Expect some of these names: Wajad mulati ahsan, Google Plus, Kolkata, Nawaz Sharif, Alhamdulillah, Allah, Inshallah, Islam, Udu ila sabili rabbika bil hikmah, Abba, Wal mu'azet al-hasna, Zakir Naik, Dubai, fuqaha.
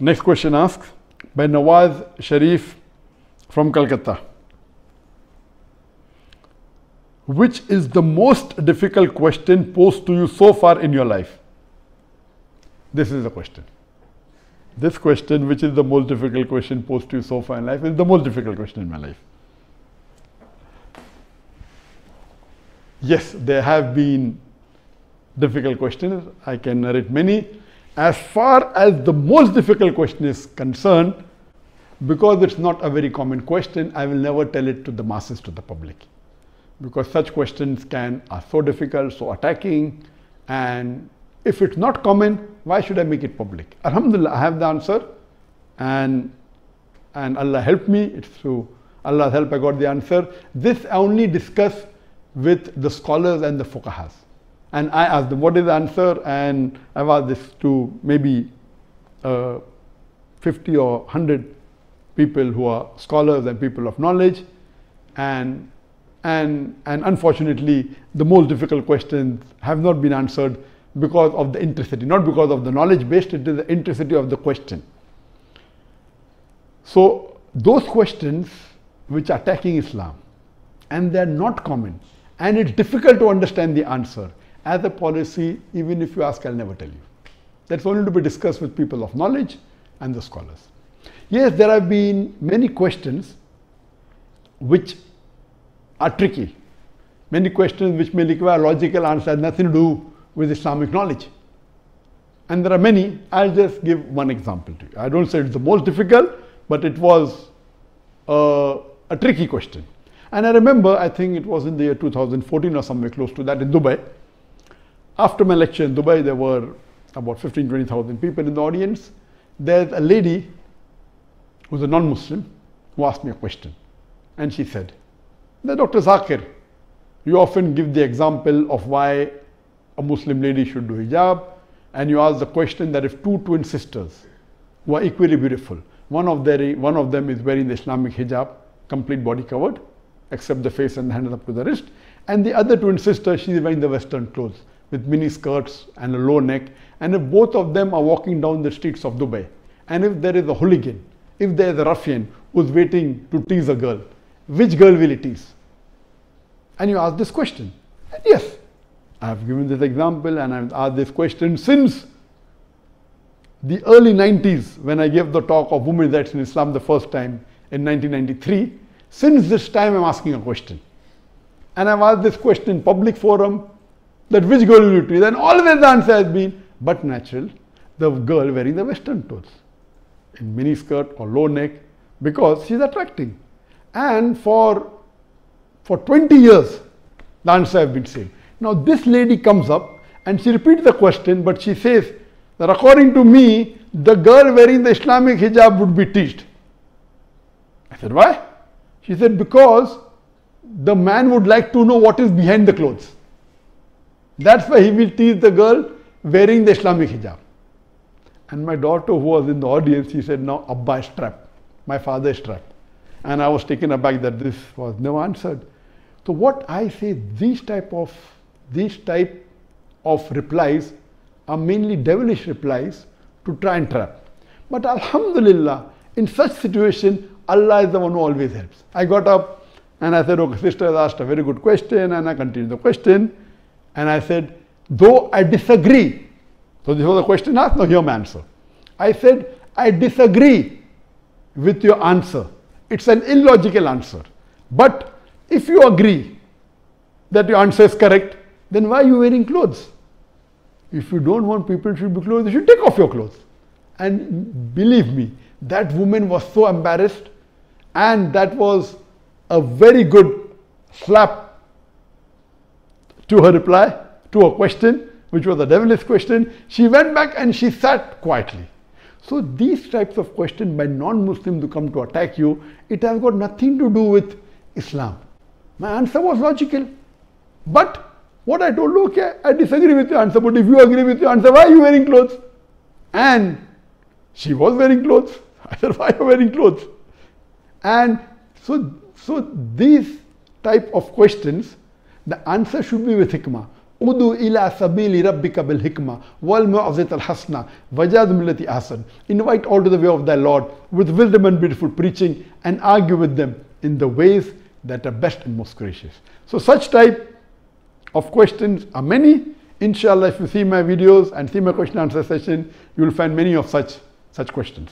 Next question asked by Nawaz Sharif from Kolkata. Which is the most difficult question posed to you so far in your life? This is the question. This question, which is the most difficult question posed to you so far in life, is the most difficult question in my life. Yes, there have been difficult questions. I can narrate many. As far as the most difficult question is concerned, because it's not a very common question, I will never tell it to the masses, to the public. Because such questions are so difficult, so attacking, and if it's not common, why should I make it public? Alhamdulillah, I have the answer, and Allah helped me. It's through Allah's help I got the answer. This I only discuss with the scholars and the fuqahas. And I asked them, what is the answer? And I've asked this to maybe 50 or 100 people who are scholars and people of knowledge. And unfortunately, the most difficult questions have not been answered because of the intricacy, not because of the knowledge base, it is the intricacy of the question. So those questions which are attacking Islam, and they are not common, and it's difficult to understand the answer. As a policy, even if you ask, I'll never tell you. That's only to be discussed with people of knowledge and the scholars. Yes, there have been many questions which are tricky. Many questions which may require logical answers, nothing to do with Islamic knowledge. And there are many. I'll just give one example to you. I don't say it's the most difficult, but it was a tricky question. And I remember, I think it was in the year 2014 or somewhere close to that in Dubai. After my lecture in Dubai, there were about 15,000 to 20,000 people in the audience. There's a lady who's a non-Muslim who asked me a question. And she said, Dr. Zakir, you often give the example of why a Muslim lady should do hijab. And you ask the question that if two twin sisters who are equally beautiful, one of them is wearing the Islamic hijab, complete body covered, except the face and the hands up to the wrist. And the other twin sister, she's wearing the Western clothes with mini skirts and a low neck. And if both of them are walking down the streets of Dubai, and if there is a hooligan, if there is a ruffian who's waiting to tease a girl, which girl will it tease? And you ask this question. And yes, I have given this example and I've asked this question since the early 90s, when I gave the talk of women's rights in Islam the first time in 1993. Since this time I'm asking a question. And I've asked this question in public forum, that which girl will you tease? And always the answer has been, but natural, the girl wearing the Western clothes, in mini skirt or low neck, because she's attracting. And for 20 years, the answer has been same. Now this lady comes up and she repeats the question, but she says that according to me, the girl wearing the Islamic hijab would be teased. I said, why? She said, because the man would like to know what is behind the clothes. That's why he will tease the girl wearing the Islamic hijab. And my daughter, who was in the audience, she said, now Abba is trapped. My father is trapped. And I was taken aback that this was never answered. So what I say, these type of replies are mainly devilish replies to try and trap. But Alhamdulillah, in such situation, Allah is the one who always helps. I got up and I said, okay, sister has asked a very good question, and I continued the question. And I said, though I disagree. So this was the question asked, now hear my answer. I said, I disagree with your answer. It's an illogical answer. But if you agree that your answer is correct, then why are you wearing clothes? If you don't want people to be clothed, you should take off your clothes. And believe me, that woman was so embarrassed, and that was a very good slap to her reply, to her question, which was a devilish question. She went back and she sat quietly. So these types of questions by non-Muslims who come to attack you, it has got nothing to do with Islam. My answer was logical. But what I told, look, I disagree with your answer, but if you agree with your answer, why are you wearing clothes? And she was wearing clothes. I said, why are you wearing clothes? And so these type of questions, the answer should be with hikmah. Udu ila sabili rabbika bil hikmah. Wal mu'azet al-hasna. Wajad mulati ahsan. Invite all to the way of thy Lord with wisdom and beautiful preaching, and argue with them in the ways that are best and most gracious. So such type of questions are many. Inshallah, if you see my videos and see my question answer session, you will find many of such questions.